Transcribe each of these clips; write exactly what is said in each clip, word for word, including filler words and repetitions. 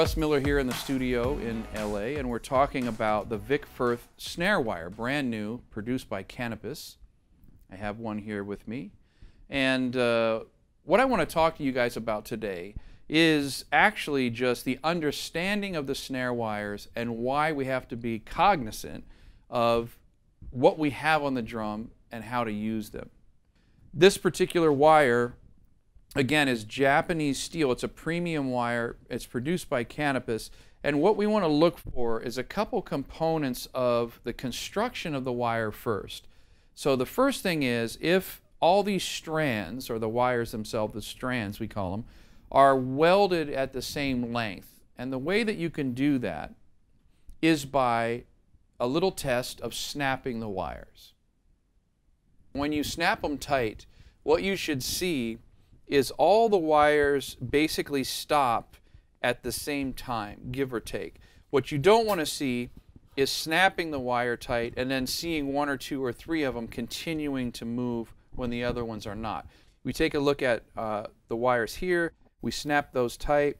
Russ Miller here in the studio in L A, and we're talking about the Vic Firth snare wire, brand new, produced by Canopus. I have one here with me. And uh, what I want to talk to you guys about today is actually just the understanding of the snare wires and why we have to be cognizant of what we have on the drum and how to use them. This particular wire, again, is Japanese steel. It's a premium wire. It's produced by Canopus. And what we want to look for is a couple components of the construction of the wire first. So the first thing is, if all these strands, or the wires themselves, the strands we call them, are welded at the same length. And the way that you can do that is by a little test of snapping the wires. When you snap them tight, what you should see is all the wires basically stop at the same time, give or take. What you don't want to see is snapping the wire tight and then seeing one or two or three of them continuing to move when the other ones are not. We take a look at uh, the wires here. We snap those tight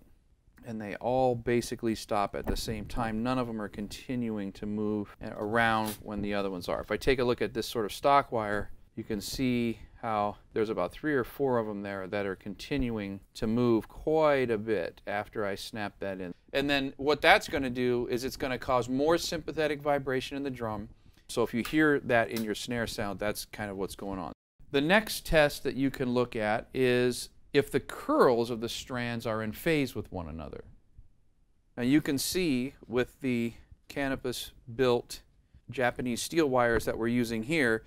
and they all basically stop at the same time. None of them are continuing to move around when the other ones are. If I take a look at this sort of stock wire, you can see how there's about three or four of them there that are continuing to move quite a bit after I snap that in. And then what that's going to do is it's going to cause more sympathetic vibration in the drum. So if you hear that in your snare sound, that's kind of what's going on. The next test that you can look at is if the curls of the strands are in phase with one another. Now you can see with the Canopus built Japanese steel wires that we're using here,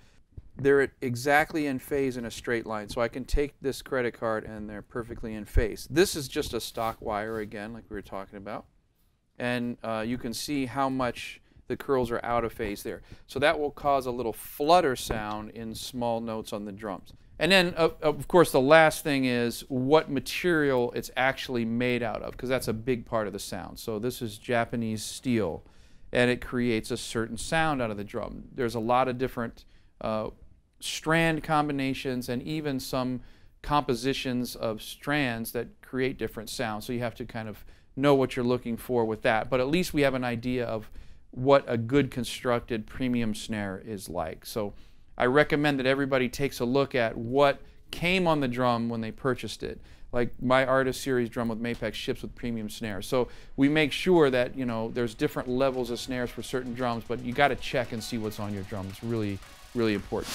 they're exactly in phase in a straight line. So I can take this credit card and they're perfectly in phase. This is just a stock wire again, like we were talking about. And uh, you can see how much the curls are out of phase there. So that will cause a little flutter sound in small notes on the drums. And then, uh, of course, the last thing is what material it's actually made out of, because that's a big part of the sound. So this is Japanese steel, and it creates a certain sound out of the drum. There's a lot of different uh, strand combinations and even some compositions of strands that create different sounds. So you have to kind of know what you're looking for with that. But at least we have an idea of what a good constructed premium snare is like. So I recommend that everybody takes a look at what came on the drum when they purchased it. Like my Artist Series drum with Mapex ships with premium snares. So we make sure that, you know, there's different levels of snares for certain drums, but you got to check and see what's on your drum. It's really, really important.